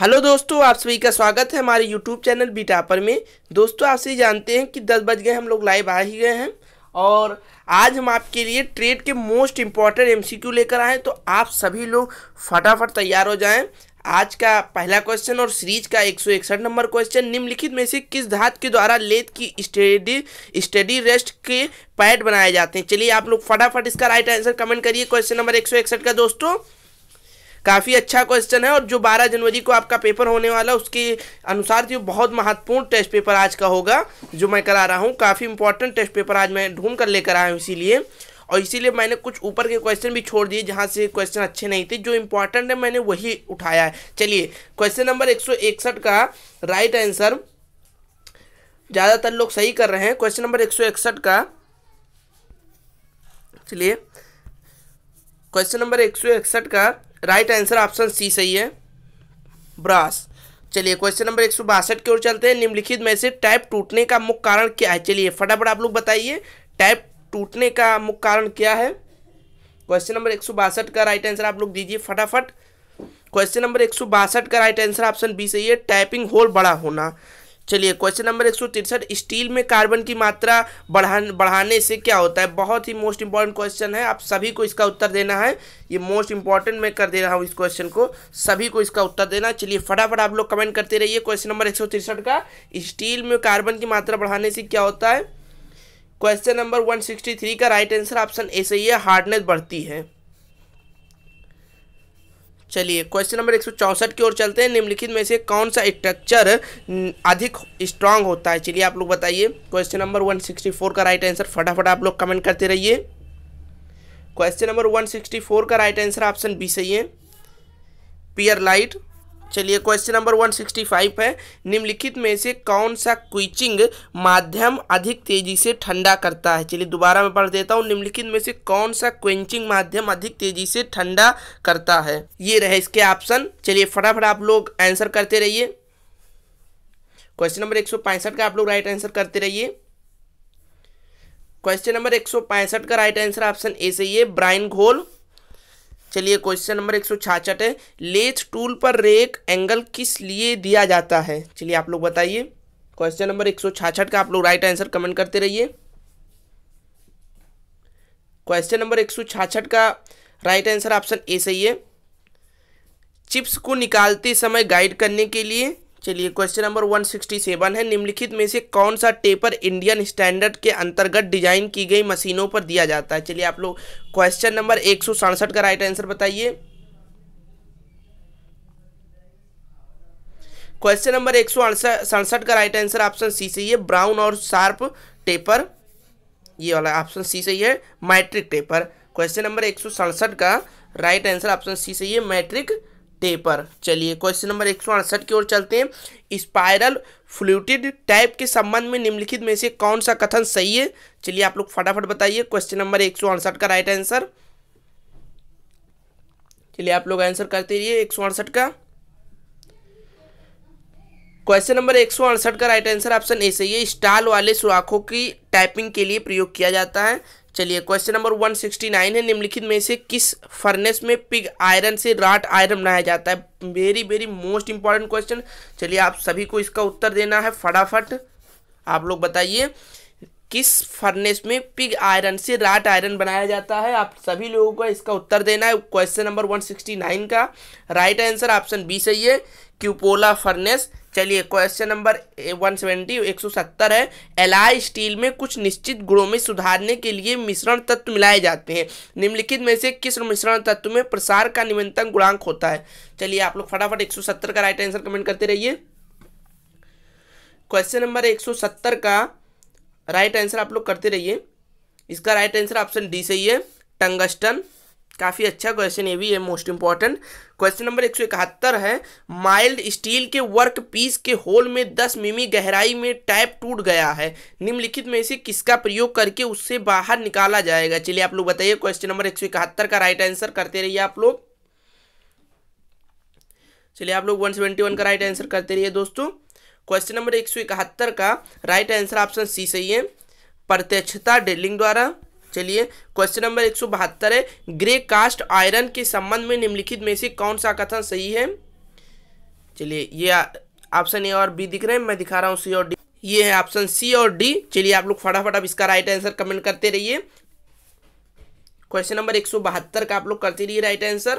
Hello दोस्तों, आप सभी का स्वागत है हमारे यूट्यूब चैनल बी टॉपर में। दोस्तों, आप सभी जानते हैं कि 10 बज गए, हम लोग लाइव आ ही गए हैं और आज हम आपके लिए ट्रेड के मोस्ट इम्पॉर्टेंट एमसीक्यू लेकर आए हैं। तो आप सभी लोग फटाफट तैयार हो जाएं। आज का पहला क्वेश्चन और सीरीज का 161 नंबर क्वेश्चन, निम्नलिखित में से किस धातु के द्वारा लेथ की स्टडी रेस्ट के पैड बनाए जाते हैं। चलिए आप लोग फटाफट इसका राइट आंसर कमेंट करिए क्वेश्चन नंबर 161 का। दोस्तों, काफ़ी अच्छा क्वेश्चन है और जो 12 जनवरी को आपका पेपर होने वाला उसके अनुसार जो बहुत महत्वपूर्ण टेस्ट पेपर आज का होगा जो मैं करा रहा हूँ। काफ़ी इंपॉर्टेंट टेस्ट पेपर आज मैं ढूंढ कर लेकर आया हूँ, इसीलिए और इसीलिए मैंने कुछ ऊपर के क्वेश्चन भी छोड़ दिए जहाँ से क्वेश्चन अच्छे नहीं थे। जो इंपॉर्टेंट है मैंने वही उठाया है। चलिए क्वेश्चन नंबर 161 का राइट आंसर ज़्यादातर लोग सही कर रहे हैं। क्वेश्चन नंबर 161 का, चलिए क्वेश्चन नंबर 161 का राइट आंसर ऑप्शन सी सही है, ब्रास। चलिए क्वेश्चन नंबर 162 की ओर चलते हैं। निम्नलिखित में से टाइप टूटने का मुख्य कारण क्या है। चलिए फटाफट आप लोग बताइए टाइप टूटने का मुख्य कारण क्या है। क्वेश्चन नंबर 162 का राइट आंसर आप लोग दीजिए फटाफट। क्वेश्चन नंबर 162 का राइट आंसर ऑप्शन बी सही है, टाइपिंग होल बड़ा होना। चलिए क्वेश्चन नंबर 163, स्टील में कार्बन की मात्रा बढ़ाने से क्या होता है। बहुत ही मोस्ट इंपॉर्टेंट क्वेश्चन है, आप सभी को इसका उत्तर देना है। ये मोस्ट इंपॉर्टेंट मैं कर दे रहा हूँ इस क्वेश्चन को, सभी को इसका उत्तर देना। चलिए फटाफट आप लोग कमेंट करते रहिए क्वेश्चन नंबर 163 का, स्टील में कार्बन की मात्रा बढ़ाने से क्या होता है। क्वेश्चन नंबर 163 का राइट आंसर ऑप्शन ए सही है, हार्डनेस बढ़ती है। चलिए क्वेश्चन नंबर 164 की ओर चलते हैं। निम्नलिखित में से कौन सा स्ट्रक्चर अधिक स्ट्रांग होता है। चलिए आप लोग बताइए क्वेश्चन नंबर 164 का राइट आंसर, फटाफट आप लोग कमेंट करते रहिए। क्वेश्चन नंबर 164 का राइट आंसर ऑप्शन बी सही है, पियर लाइट। चलिए क्वेश्चन नंबर 165 है, निम्नलिखित में से कौन सा क्विचिंग माध्यम अधिक तेजी से ठंडा करता है। चलिए दोबारा मैं पढ़ देता हूँ, निम्नलिखित में से कौन सा क्विचिंग माध्यम अधिक तेजी से ठंडा करता है। ये रहे इसके ऑप्शन। चलिए फटाफट आप लोग आंसर करते रहिए। क्वेश्चन नंबर 165 का आप लोग राइट आंसर करते रहिए। क्वेश्चन नंबर 165 का राइट आंसर ऑप्शन ए सही है, ब्राइन घोल। चलिए क्वेश्चन नंबर 166 है, लेथ टूल पर रेक एंगल किस लिए दिया जाता है। चलिए आप लोग बताइए क्वेश्चन नंबर 166 का आप लोग राइट आंसर कमेंट करते रहिए। क्वेश्चन नंबर 166 का राइट आंसर ऑप्शन ए सही है, चिप्स को निकालते समय गाइड करने के लिए। चलिए क्वेश्चन नंबर 167 है, निम्नलिखित में से कौन सा टेपर इंडियन स्टैंडर्ड के अंतर्गत डिजाइन की गई मशीनों पर दिया जाता है। चलिए आप लोग क्वेश्चन नंबर 167 का राइट आंसर बताइए। क्वेश्चन नंबर 167 का राइट आंसर ऑप्शन सी सही है, ब्राउन और शार्प टेपर। ये वाला ऑप्शन सी सही है, मैट्रिक टेपर। क्वेश्चन नंबर 167 का राइट आंसर ऑप्शन सी सही है, मैट्रिक टेपर। चलिए क्वेश्चन नंबर 168 की ओर चलते हैं। स्पायरल फ्लूटेड टाइप के संबंध में निम्नलिखित में से कौन सा कथन सही है। चलिए आप लोग फटाफट बताइए क्वेश्चन नंबर 168 का राइट आंसर। चलिए आप लोग आंसर करते रहिए 168 का। क्वेश्चन नंबर 168 का राइट आंसर ऑप्शन ए सही है, स्टाल वाले सुराखों की टाइपिंग के लिए प्रयोग किया जाता है। चलिए क्वेश्चन नंबर 169 है, निम्नलिखित में से किस फर्नेस में पिग आयरन से रॉट आयरन बनाया जाता है। Very most important question. चलिए आप सभी को इसका उत्तर देना है, फटाफट आप लोग बताइए किस फर्नेस में पिग आयरन से रॉट आयरन बनाया जाता है। आप सभी लोगों को इसका उत्तर देना है। क्वेश्चन नंबर 169 का राइट आंसर ऑप्शन बी सही है, क्यूपोला फर्नेस। चलिए क्वेश्चन नंबर 170 है, एलाय स्टील में कुछ निश्चित गुणों में सुधारने के लिए मिश्रण तत्व मिलाए जाते हैं। निम्नलिखित में से किस मिश्रण तत्व में प्रसार का न्यूनतम गुणांक होता है। चलिए आप लोग फटाफट 170 का राइट आंसर कमेंट करते रहिए। क्वेश्चन नंबर 170 का राइट आंसर आप लोग करते रहिए। इसका राइट आंसर ऑप्शन डी सही है, टंगस्टन। काफ़ी अच्छा क्वेश्चन ये भी है, मोस्ट इंपॉर्टेंट। क्वेश्चन नंबर 171 है, माइल्ड स्टील के वर्क पीस के होल में 10 मिमी गहराई में टाइप टूट गया है। निम्नलिखित में से किसका प्रयोग करके उससे बाहर निकाला जाएगा। चलिए आप लोग बताइए क्वेश्चन नंबर 171 का राइट आंसर करते रहिए आप लोग। चलिए आप लोग 171 का राइट आंसर करते रहिए दोस्तों। क्वेश्चन नंबर 171 का राइट आंसर ऑप्शन सी सही है, प्रत्यक्षता ड्रिलिंग द्वारा। चलिए क्वेश्चन नंबर 172 है, ग्रे कास्ट आयरन के संबंध में निम्नलिखित में से कौन सा कथन सही है। चलिए ये ऑप्शन ए और बी दिख रहे हैं, मैं दिखा रहा हूँ सी और डी। ये है ऑप्शन सी और डी। चलिए आप लोग फटाफट अब इसका राइट आंसर कमेंट करते रहिए। क्वेश्चन नंबर 172 का आप लोग करते रहिए राइट आंसर।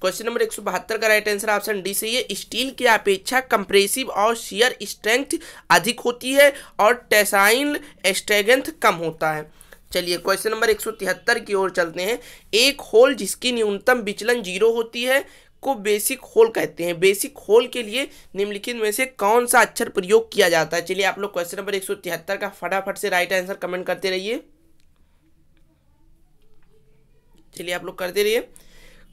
क्वेश्चन नंबर 172 का राइट आंसर ऑप्शन डी सही है। स्टील की अपेक्षा कंप्रेसिव और शीयर स्ट्रेंथ अधिक होती है और टेंसाइल स्ट्रेंथ कम होता है। चलिए क्वेश्चन नंबर 173 की ओर चलते हैं। एक होल जिसकी न्यूनतम विचलन 0 होती है को बेसिक होल कहते हैं। बेसिक होल के लिए निम्नलिखित में से कौन सा अक्षर प्रयोग किया जाता है। चलिए आप लोग क्वेश्चन नंबर 173 का फटाफट से राइट आंसर कमेंट करते रहिए। चलिए आप लोग करते रहिए।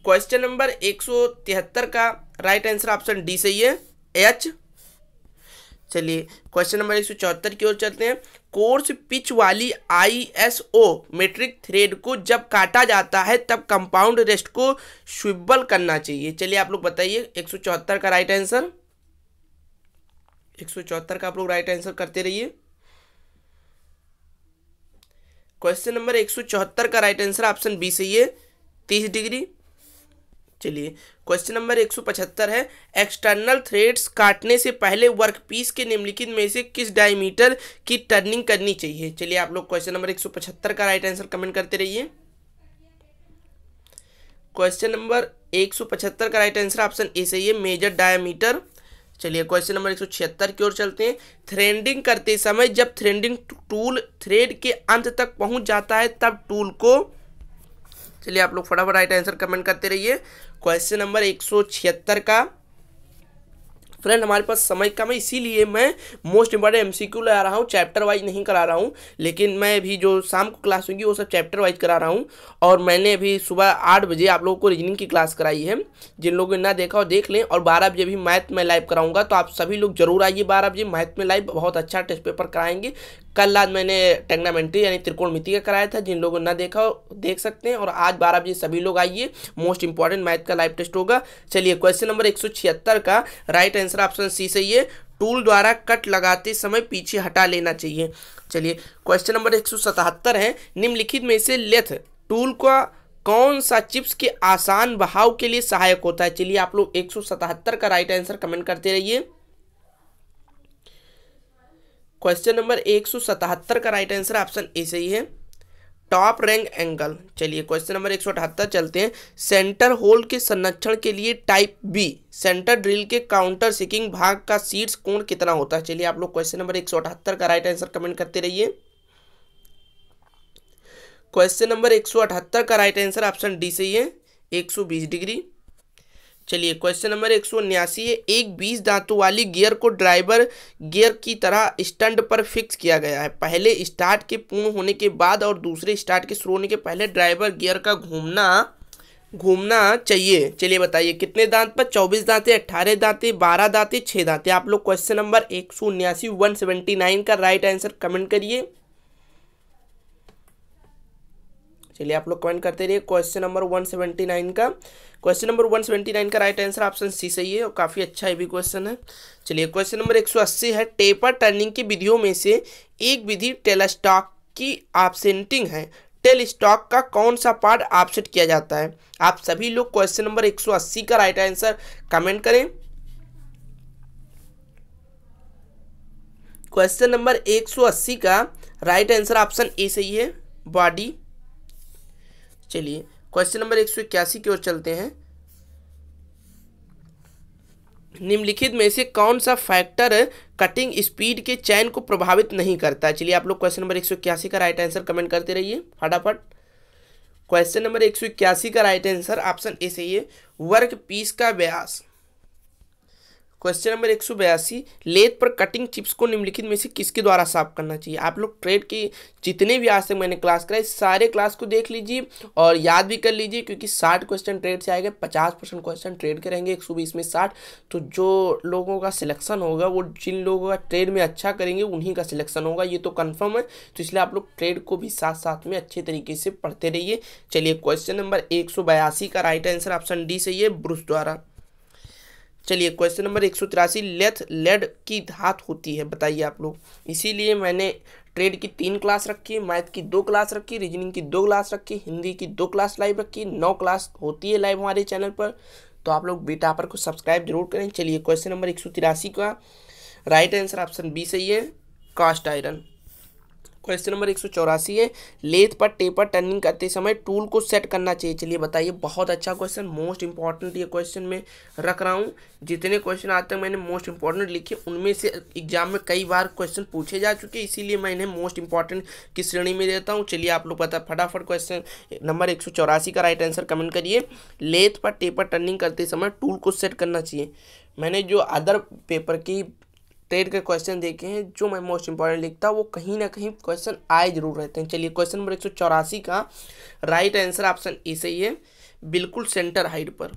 क्वेश्चन नंबर 173 का राइट आंसर ऑप्शन डी सही है, एच। चलिए क्वेश्चन नंबर 174 की ओर चलते हैं। कोर्स पिच वाली आईएसओ मेट्रिक थ्रेड को जब काटा जाता है तब कंपाउंड रेस्ट को स्विबल करना चाहिए। चलिए आप लोग बताइए 174 का राइट आंसर। 174 का आप लोग राइट आंसर करते रहिए। क्वेश्चन नंबर 174 का राइट आंसर ऑप्शन बी सही है, 30 डिग्री। चलिए क्वेश्चन नंबर 175 है। एक्सटर्नल थ्रेड्स काटने से पहले वर्कपीस के निम्नलिखित में से किस डायमीटर की टर्निंग करनी चाहिए। चलिए आप लोग क्वेश्चन नंबर 175 का राइट आंसर कमेंट करते रहिए। क्वेश्चन नंबर 175 का राइट आंसर ऑप्शन ए सही है, मेजर डायमीटर। चलिए क्वेश्चन नंबर 176 की ओर चलते हैं। थ्रेडिंग करते समय जब थ्रेडिंग टूल थ्रेड के अंत तक पहुंच जाता है तब टूल को। चलिए आप लोग फटाफट राइट आंसर कमेंट करते रहिए। क्वेश्चन नंबर 176 का। फ्रेंड हमारे पास समय कम है, इसीलिए मैं मोस्ट इंपॉर्टेंट एमसीक्यू ला रहा हूँ, चैप्टर वाइज नहीं करा रहा हूँ। लेकिन मैं अभी जो शाम को क्लास होगी वो सब चैप्टर वाइज करा रहा हूँ। और मैंने अभी सुबह 8 बजे आप लोगों को रीजनिंग की क्लास कराई है, जिन लोगों ने ना देखा हो देख लें। और 12 बजे भी मैथ में लाइव कराऊंगा, तो आप सभी लोग जरूर आइए 12 बजे मैथ में लाइव। बहुत अच्छा टेस्ट पेपर कराएंगे। कल आज मैंने ट्रिग्नोमेट्री यानी त्रिकोणमिति का कराया था, जिन लोगों ने ना देखा हो देख सकते हैं। और आज 12 बजे सभी लोग आइए, मोस्ट इंपॉर्टेंट मैथ का लाइव टेस्ट होगा। चलिए क्वेश्चन नंबर 176 का राइट आंसर ऑप्शन सी सही है, टूल द्वारा कट लगाते समय पीछे हटा लेना चाहिए। चलिए क्वेश्चन नंबर 177 है। निम्नलिखित में से लेथ टूल का कौन सा चिप्स के आसान बहाव के लिए सहायक होता है। चलिए आप लोग 177 का राइट आंसर कमेंट करते रहिए। क्वेश्चन नंबर 177 का राइट आंसर ऑप्शन ए सही है, टॉप रैंक एंगल। चलिए क्वेश्चन नंबर 178 चलते हैं। सेंटर होल के संरक्षण के लिए टाइप बी सेंटर ड्रिल के काउंटर सिकिंग भाग का शीर्ष कोण कितना होता है। चलिए आप लोग क्वेश्चन नंबर 178 का राइट आंसर कमेंट करते रहिए। क्वेश्चन नंबर 178 का राइट आंसर ऑप्शन डी सही है, 120 डिग्री। चलिए क्वेश्चन नंबर 179 है। एक 20 दांतों वाली गियर को ड्राइवर गियर की तरह स्टंड पर फिक्स किया गया है। पहले स्टार्ट के पूर्ण होने के बाद और दूसरे स्टार्ट के शुरू होने के पहले ड्राइवर गियर का घूमना चाहिए। चलिए बताइए कितने दांत पर। 24 दांतें, 18 दांतें, 12 दांतें, 6 दांतें। आप लोग क्वेश्चन नंबर 179 का राइट आंसर कमेंट करिए। चलिए आप लोग कमेंट करते रहिए क्वेश्चन नंबर 179 का। क्वेश्चन नंबर 179 का राइट आंसर ऑप्शन सी सही है, और काफ़ी अच्छा ये भी क्वेश्चन है। चलिए क्वेश्चन नंबर 180 है। टेपर टर्निंग की विधियों में से एक विधि टेलस्टॉक की ऑफसेटिंग है। टेलस्टॉक का कौन सा पार्ट ऑफसेट किया जाता है। आप सभी लोग क्वेश्चन नंबर 180 का राइट आंसर कमेंट करें। क्वेश्चन नंबर 180 का राइट आंसर ऑप्शन ए सही है, बॉडी। चलिए क्वेश्चन नंबर 181 की ओर चलते हैं। निम्नलिखित में से कौन सा फैक्टर कटिंग स्पीड के चयन को प्रभावित नहीं करता है। चलिए आप लोग क्वेश्चन नंबर 181 का राइट आंसर कमेंट करते रहिए फटाफट। क्वेश्चन नंबर 181 का राइट आंसर ऑप्शन ए सही है, वर्क पीस का व्यास। Question number 182। लेथ पर कटिंग चिप्स को निम्नलिखित में से किसके द्वारा साफ करना चाहिए। आप लोग ट्रेड के जितने भी आज तक मैंने क्लास कराई सारे क्लास को देख लीजिए और याद भी कर लीजिए, क्योंकि 60 क्वेश्चन ट्रेड से आएगा, 50% क्वेश्चन ट्रेड के रहेंगे, 120 में 60। तो जो लोगों का सिलेक्शन होगा वो जिन लोगों का ट्रेड में अच्छा करेंगे उन्हीं का सिलेक्शन होगा, ये तो कन्फर्म है। तो इसलिए आप लोग ट्रेड को भी साथ साथ में अच्छे तरीके से पढ़ते रहिए। चलिए क्वेश्चन नंबर 182 का राइट आंसर ऑप्शन डी सही है, ब्रूस द्वारा। चलिए क्वेश्चन नंबर 183। लेथ लेड की धातु होती है, बताइए आप लोग। इसीलिए मैंने ट्रेड की 3 क्लास रखी, मैथ की 2 क्लास रखी, रीजनिंग की 2 क्लास रखी, हिंदी की 2 क्लास लाइव रखी। 9 क्लास होती है लाइव हमारे चैनल पर। तो आप लोग बी टॉपर को सब्सक्राइब जरूर करें। चलिए क्वेश्चन नंबर 183 का राइट आंसर ऑप्शन बी सही है, कास्ट आयरन। क्वेश्चन नंबर 184 है, लेथ पर टेपर टर्निंग करते समय टूल को सेट करना चाहिए। चलिए बताइए, बहुत अच्छा क्वेश्चन, मोस्ट इंपॉर्टेंट ये क्वेश्चन मैं रख रहा हूँ। जितने क्वेश्चन आते हैं मैंने मोस्ट इंपॉर्टेंट लिखे, उनमें से एग्जाम में कई बार क्वेश्चन पूछे जा चुके, इसीलिए मैं इन्हें मोस्ट इंपॉर्टेंट की श्रेणी में देता हूँ। चलिए आप लोग पता फटाफट क्वेश्चन नंबर 184 का राइट आंसर कमेंट करिए। लेथ पर टेपर टर्निंग करते समय टूल को सेट करना चाहिए। मैंने जो अदर पेपर की ट्रेड के क्वेश्चन देखे हैं, जो मैं मोस्ट इंपॉर्टेंट लिखता वो कहीं ना कहीं क्वेश्चन आए जरूर रहते हैं। चलिए क्वेश्चन नंबर 184 का राइट आंसर ऑप्शन ए सही है, बिल्कुल सेंटर हाइट पर।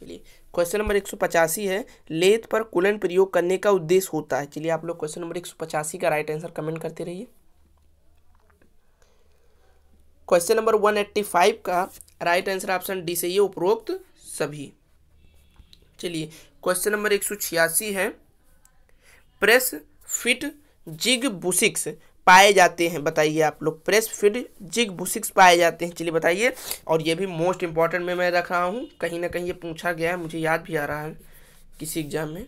चलिए क्वेश्चन नंबर 185 है, लेथ पर कूलन प्रयोग करने का उद्देश्य होता है। चलिए आप लोग क्वेश्चन नंबर 185 का राइट आंसर कमेंट करते रहिए। क्वेश्चन नंबर 185 का राइट आंसर ऑप्शन डी सही है, उपरोक्त सभी। चलिए क्वेश्चन नंबर 186 है, प्रेस फिट जिग बुशिक्स पाए जाते हैं। बताइए आप लोग, प्रेस फिट जिग बुशिक्स पाए जाते हैं। चलिए बताइए, और ये भी मोस्ट इंपॉर्टेंट में मैं रख रहा हूँ, कहीं ना कहीं ये पूछा गया है, मुझे याद भी आ रहा है किसी एग्जाम में।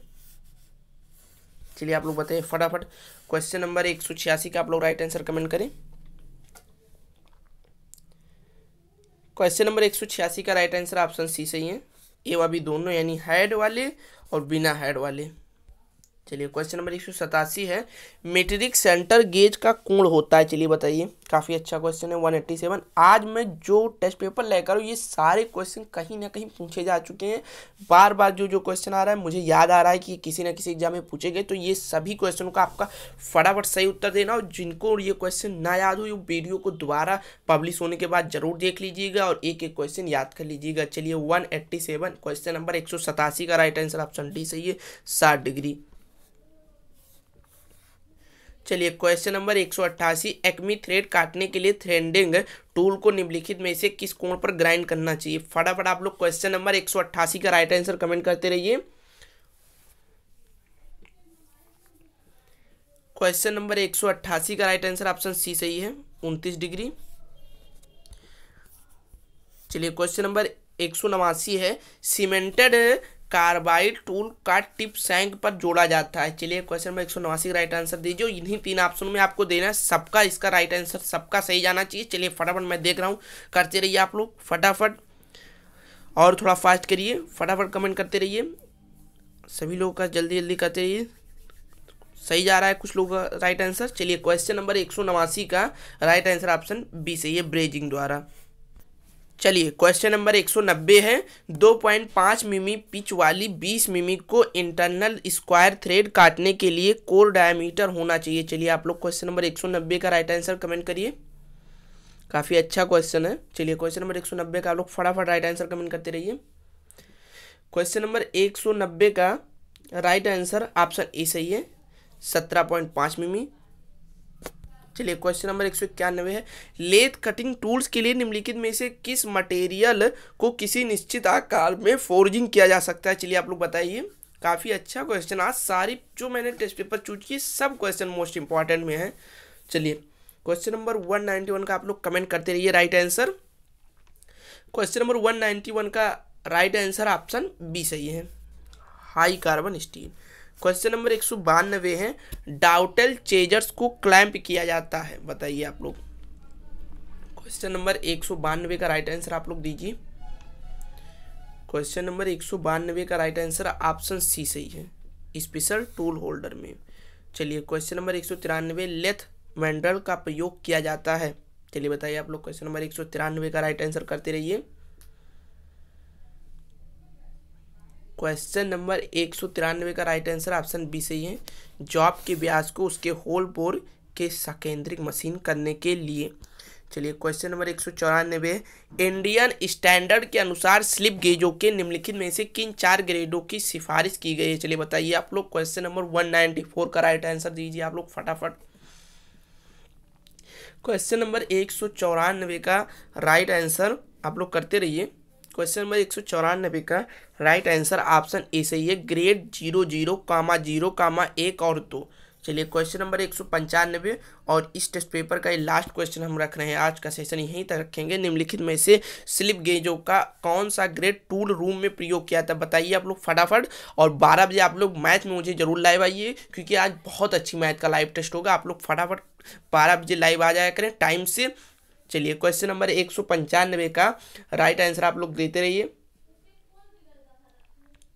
चलिए आप लोग बताइए फटाफट क्वेश्चन नंबर 186 का आप लोग राइट आंसर कमेंट करें। क्वेश्चन नंबर 186 का राइट आंसर ऑप्शन सी सही है, ए व बी दोनों, यानी हेड वाले और बिना हेड वाले। चलिए क्वेश्चन नंबर 187 है, मेट्रिक सेंटर गेज का कोण होता है। चलिए बताइए, काफ़ी अच्छा क्वेश्चन है 187। आज मैं जो टेस्ट पेपर लेकर हूँ, ये सारे क्वेश्चन कहीं ना कहीं पूछे जा चुके हैं। बार बार जो जो क्वेश्चन आ रहा है, मुझे याद आ रहा है कि किसी ना किसी एग्जाम में पूछे गए, तो ये सभी क्वेश्चनों का आपका फटाफट सही उत्तर देना। और जिनको ये क्वेश्चन ना याद हो, ये वीडियो को दोबारा पब्लिश होने के बाद जरूर देख लीजिएगा और एक एक क्वेश्चन याद कर लीजिएगा। चलिए 187 क्वेश्चन नंबर 187 का राइट आंसर ऑप्शन डी सही है, 60 डिग्री। चलिए क्वेश्चन नंबर 188, एक्मी थ्रेड काटने के लिए थ्रेडिंग टूल को निम्नलिखित में से किस कोण पर ग्राइंड करना चाहिए। फटाफट आप लोग क्वेश्चन नंबर 188 का राइट आंसर कमेंट करते रहिए। क्वेश्चन नंबर 188 का राइट आंसर ऑप्शन सी सही है, 29 डिग्री। चलिए क्वेश्चन नंबर 189 है, सीमेंटेड कार्बाइड टूल का टिप सैंक पर जोड़ा जाता है। चलिए क्वेश्चन नंबर 189 का राइट आंसर दीजिए। इन्हीं तीन ऑप्शन में आपको देना है, सबका इसका राइट आंसर सबका सही जाना चाहिए। चलिए फटाफट, मैं देख रहा हूँ, करते रहिए आप लोग फटाफट और थोड़ा फास्ट करिए, फटाफट कमेंट करते रहिए। सभी लोगों का जल्दी जल्दी करते रहिए, सही जा रहा है कुछ लोगों का राइट आंसर। चलिए क्वेश्चन नंबर 189 का राइट आंसर ऑप्शन बी सही है, ब्रेजिंग द्वारा। चलिए क्वेश्चन नंबर 190 है, 2.5 मिमी पिच वाली 20 मिमी को इंटरनल स्क्वायर थ्रेड काटने के लिए कोर डायमीटर होना चाहिए। चलिए आप लोग क्वेश्चन नंबर 190 का राइट आंसर कमेंट करिए, काफ़ी अच्छा क्वेश्चन है। चलिए क्वेश्चन नंबर 190 का आप लोग फटाफट राइट आंसर कमेंट करते रहिए। क्वेश्चन नंबर 190 का राइट आंसर ऑप्शन ए सही है, 17.5 मिमी। चलिए क्वेश्चन नंबर 191 है, लेथ कटिंग टूल्स के लिए निम्नलिखित में से किस मटेरियल को किसी निश्चित आकार में फोर्जिंग किया जा सकता है। चलिए आप लोग बताइए, काफ़ी अच्छा क्वेश्चन। आज सारी जो मैंने टेस्ट पेपर चूज किए, सब क्वेश्चन मोस्ट इंपॉर्टेंट में हैं। चलिए क्वेश्चन नंबर 191 का आप लोग कमेंट करते रहिए राइट आंसर। क्वेश्चन नंबर 191 का राइट आंसर ऑप्शन बी सही है, high carbon steel. Question number 192 है, डाउटल चेजर्स को क्लैंप किया जाता है। बताइए आप लोग, क्वेश्चन नंबर 192 का राइट आंसर आप लोग दीजिए। क्वेश्चन नंबर 192 का राइट आंसर ऑप्शन सी सही है, स्पेशल टूल होल्डर में। चलिए क्वेश्चन नंबर 193, लेथ मैंडल का प्रयोग किया जाता है। चलिए बताइए आप लोग, क्वेश्चन नंबर 193 का राइट आंसर करते रहिए। क्वेश्चन नंबर 193 का राइट आंसर ऑप्शन बी सही है, जॉब के व्यास को उसके होल बोर के संकेंद्रिक मशीन करने के लिए। चलिए क्वेश्चन नंबर 194, इंडियन स्टैंडर्ड के अनुसार स्लिप गेजों के निम्नलिखित में से किन 4 ग्रेडों की सिफारिश की गई है। चलिए बताइए आप लोग, क्वेश्चन नंबर 194 का राइट आंसर दीजिए आप लोग फटाफट। क्वेश्चन नंबर 194 का राइट आंसर आप लोग करते रहिए। क्वेश्चन नंबर 194 का राइट आंसर ऑप्शन ए सही है, ग्रेड 00, 0, 1 और 2। चलिए क्वेश्चन नंबर 195 और इस टेस्ट पेपर का ये लास्ट क्वेश्चन हम रख रहे हैं। आज का सेशन यहीं तक रखेंगे। निम्नलिखित में से स्लिप गेजों का कौन सा ग्रेड टूल रूम में प्रयोग किया था? बताइए आप लोग फटाफट। और 12 बजे आप लोग मैथ में मुझे जरूर लाइव आइए, क्योंकि आज बहुत अच्छी मैथ का लाइव टेस्ट होगा। आप लोग फटाफट 12 बजे लाइव आ जाया करें टाइम से। चलिए क्वेश्चन नंबर 195 का राइट आंसर आप लोग देते रहिए।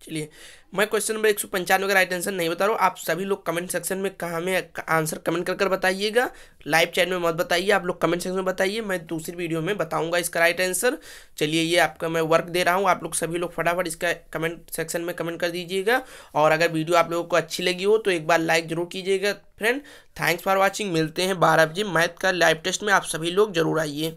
चलिए मैं क्वेश्चन नंबर 195 का राइट आंसर नहीं बता रहा हूँ। आप सभी लोग कमेंट सेक्शन में कहाँ में आंसर कमेंट कर बताइएगा, लाइव चैट में मत बताइए। आप लोग कमेंट सेक्शन में बताइए, मैं दूसरी वीडियो में बताऊंगा इसका राइट आंसर। चलिए ये आपका मैं वर्क दे रहा हूँ, आप लोग सभी लोग फटाफट इसका कमेंट सेक्शन में कमेंट कर दीजिएगा। और अगर वीडियो आप लोगों को अच्छी लगी हो तो एक बार लाइक जरूर कीजिएगा। Friend thanks for watching. मिलते हैं 12 बजे मैथ का लाइव टेस्ट में, आप सभी लोग जरूर आइए।